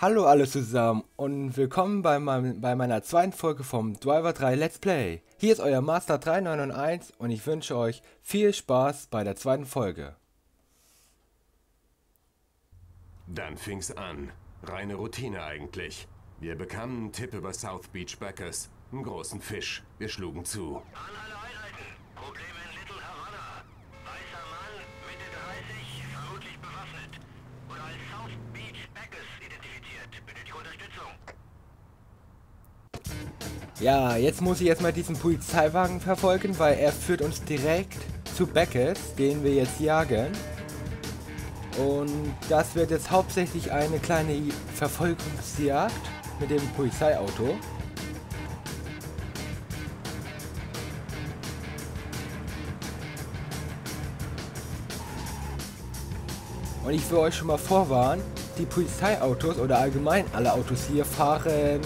Hallo alle zusammen und willkommen bei meiner zweiten Folge vom Driver 3 Let's Play. Hier ist euer Master 391 und ich wünsche euch viel Spaß bei der zweiten Folge. Dann fing's an. Reine Routine eigentlich. Wir bekamen einen Tipp über South Beach Baccus, einen großen Fisch. Wir schlugen zu. An alle Einheiten. Probleme in Little Havana. Weißer Mann, Mitte 30, vermutlich bewaffnet. Oder als South Beach Baccus identifiziert. Bitte die Unterstützung. Ja, jetzt muss ich erstmal diesen Polizeiwagen verfolgen, weil er führt uns direkt zu Beckett, den wir jetzt jagen. Und das wird jetzt hauptsächlich eine kleine Verfolgungsjagd mit dem Polizeiauto. Und ich will euch schon mal vorwarnen, die Polizeiautos oder allgemein alle Autos hier fahren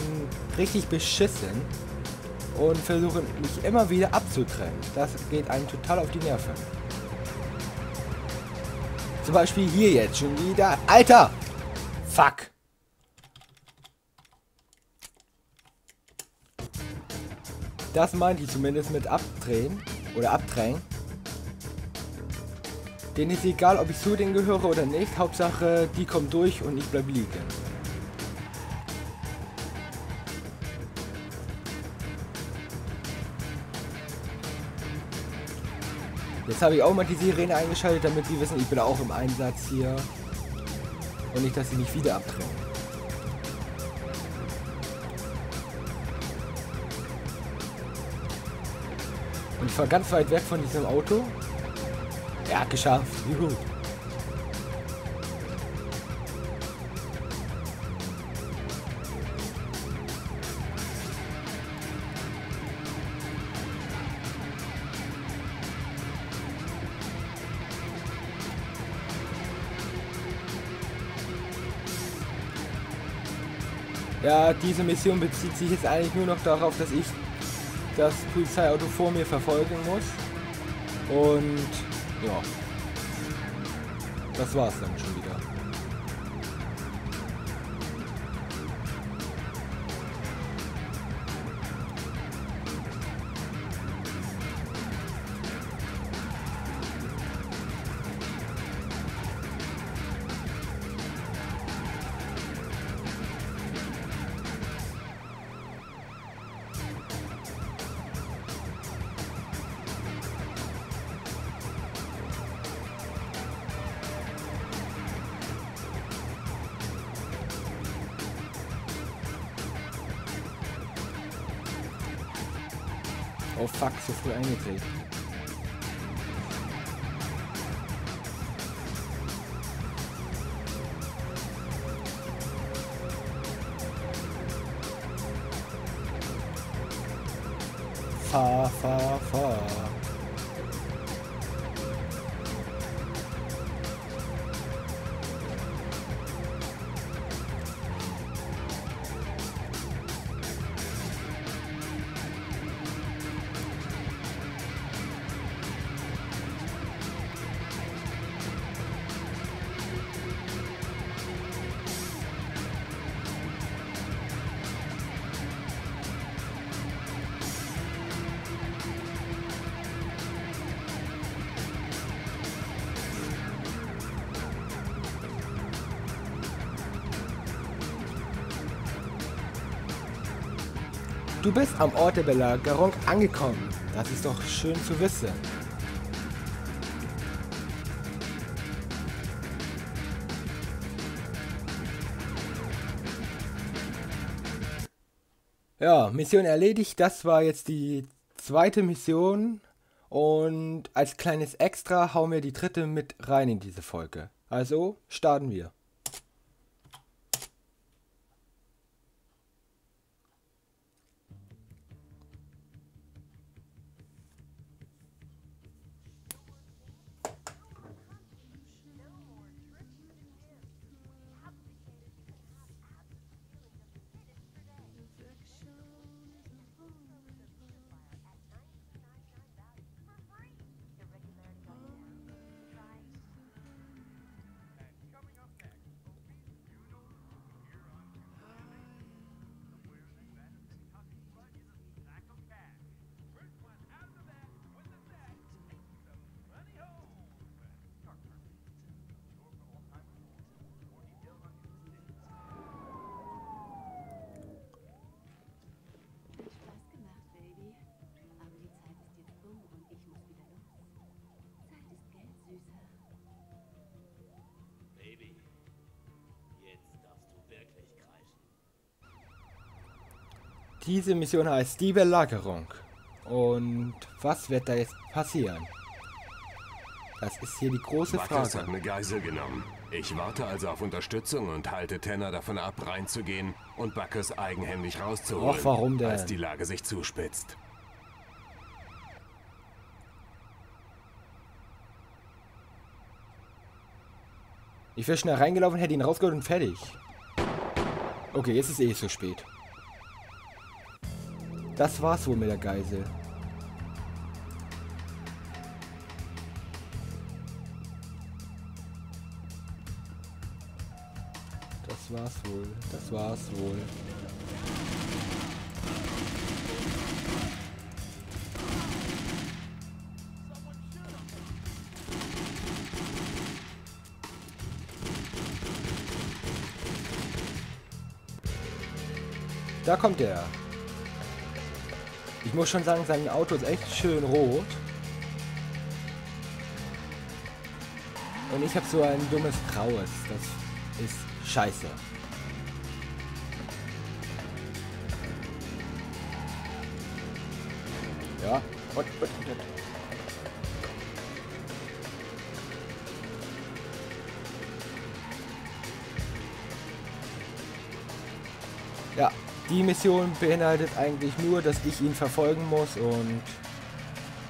richtig beschissen und versuchen mich immer wieder abzutrennen. Das geht einem total auf die Nerven. Zum Beispiel hier jetzt schon wieder. Alter! Fuck! Das meinte ich zumindest mit abdrehen. Oder abdrängen. Denen ist egal, ob ich zu denen gehöre oder nicht. Hauptsache, die kommen durch und ich bleib liegen. Jetzt habe ich auch mal die Sirene eingeschaltet, damit die wissen, ich bin auch im Einsatz hier. Und nicht, dass sie mich wieder abdrängen. Und ich war ganz weit weg von diesem Auto. Ja, geschafft. Juhu. Ja, diese Mission bezieht sich jetzt eigentlich nur noch darauf, dass ich das Polizeiauto vor mir verfolgen muss. Und ja, das war's dann schon wieder. Oh fuck, so früh eingedreht. Fahr. Du bist am Ort der Belagerung angekommen. Das ist doch schön zu wissen. Ja, Mission erledigt. Das war jetzt die zweite Mission. Und als kleines Extra hauen wir die dritte mit rein in diese Folge. Also starten wir. Diese Mission heißt die Belagerung. Und was wird da jetzt passieren? Das ist hier die große Frage. Baccus hat eine Geisel genommen. Ich warte also auf Unterstützung und halte Tanner davon ab, reinzugehen und Baccus eigenhändig rauszuholen. Och, warum denn? Als die Lage sich zuspitzt. Ich wäre schnell reingelaufen, hätte ihn rausgeholt und fertig. Okay, jetzt ist eh so spät. Das war's wohl mit der Geisel. Das war's wohl, das war's wohl. Da kommt er. Ich muss schon sagen, sein Auto ist echt schön rot. Und ich habe so ein dummes Graues. Das ist scheiße. Ja. Und. Ja. Die Mission beinhaltet eigentlich nur, dass ich ihn verfolgen muss und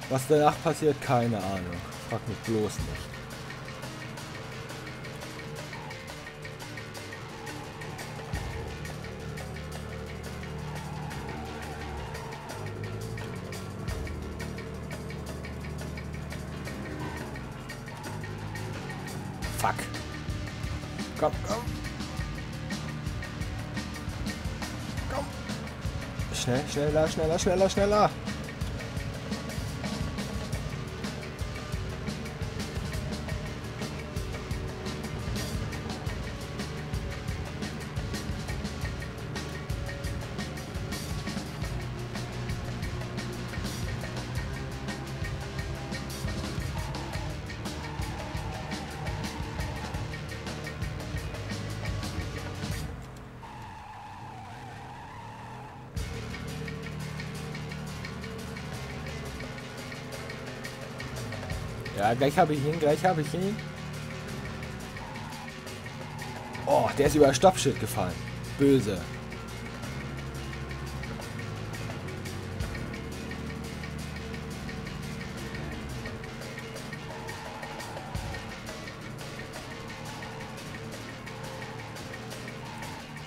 was danach passiert, keine Ahnung. Frag mich bloß nicht. Fuck. Komm, komm. Schnell, schneller, schneller, schneller, schneller. Ja, gleich habe ich ihn, gleich habe ich ihn. Oh, der ist über das Stoppschild gefallen. Böse.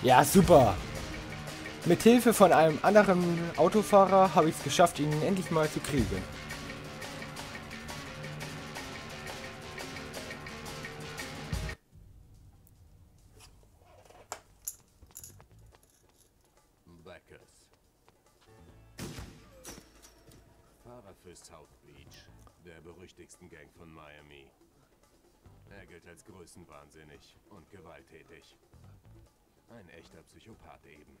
Ja, super. Mit Hilfe von einem anderen Autofahrer habe ich es geschafft, ihn endlich mal zu kriegen. Für South Beach, der berüchtigsten Gang von Miami. Er gilt als größenwahnsinnig und gewalttätig. Ein echter Psychopath eben.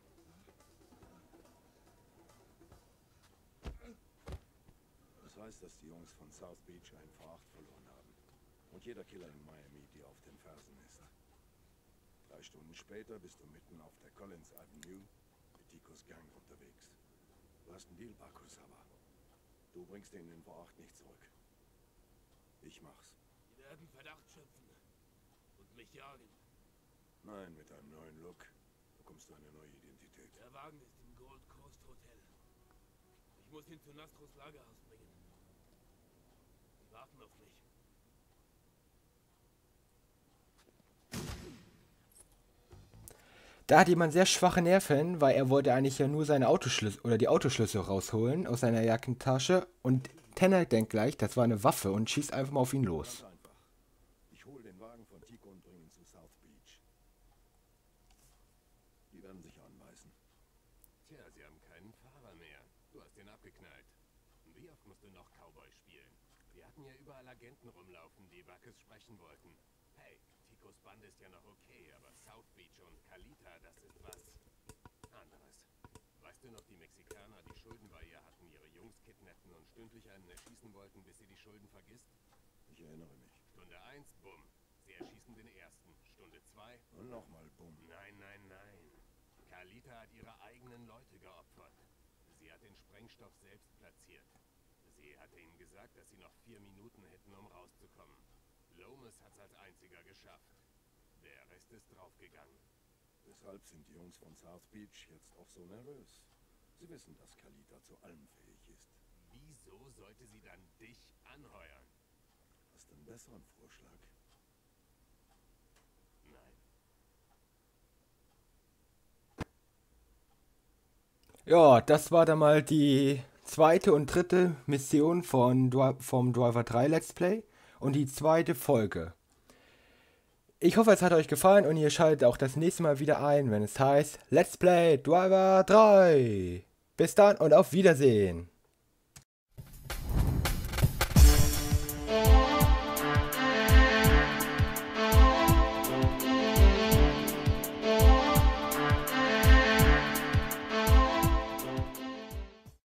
Das heißt, dass die Jungs von South Beach einen Veracht verloren haben. Und jeder Killer in Miami, die auf den Fersen ist. 3 Stunden später bist du mitten auf der Collins Avenue mit Ticos Gang unterwegs. Du hast einen Deal, Baccus, aber du bringst denen den Veracht nicht zurück. Ich mach's. Die werden Verdacht schöpfen und mich jagen. Nein, mit einem neuen Look bekommst du eine neue Identität. Der Wagen ist im Gold Coast Hotel. Ich muss ihn zu Nastros Lagerhaus bringen. Die warten auf mich. Da hat jemand sehr schwache Nerven, weil er wollte eigentlich ja nur seine Autoschlüssel oder die Autoschlüssel rausholen aus seiner Jackentasche und Tanner denkt gleich, das war eine Waffe und schießt einfach mal auf ihn los. Ich hole den Wagen von Tico und bringe ihn zu South Beach. Die werden sich anbeißen. Tja, sie haben keinen Fahrer mehr. Du hast den abgeknallt. Wie oft musst du noch Cowboy spielen? Wir hatten ja überall Agenten rumlaufen, die Baccus sprechen wollten. Hey, Ticos Bande ist ja noch okay, aber South Beach und Kalita, das ist was anderes. Weißt du noch, die Mexikaner, die Schulden bei ihr hatten, ihre Jungs kidnappten und stündlich einen erschießen wollten, bis sie die Schulden vergisst? Ich erinnere mich. Stunde 1, bumm. Sie erschießen den ersten. Stunde 2. Und nochmal bumm. Nein, nein, nein. Kalita Kalita hat ihre eigenen Leute geopfert. Sie hat den Sprengstoff selbst platziert. Sie hatte ihnen gesagt, dass sie noch 4 Minuten hätten, um rauszukommen. Lomas hat's als einziger geschafft. Der Rest ist draufgegangen. Deshalb sind die Jungs von South Beach jetzt auch so nervös. Sie wissen, dass Kalita zu allem fähig ist. Wieso sollte sie dann dich anheuern? Hast du einen besseren Vorschlag? Nein. Ja, das war dann mal die zweite und dritte Mission vom Driver 3 Let's Play und die zweite Folge. Ich hoffe, es hat euch gefallen und ihr schaltet auch das nächste Mal wieder ein, wenn es heißt Let's Play Driver 3. Bis dann und auf Wiedersehen.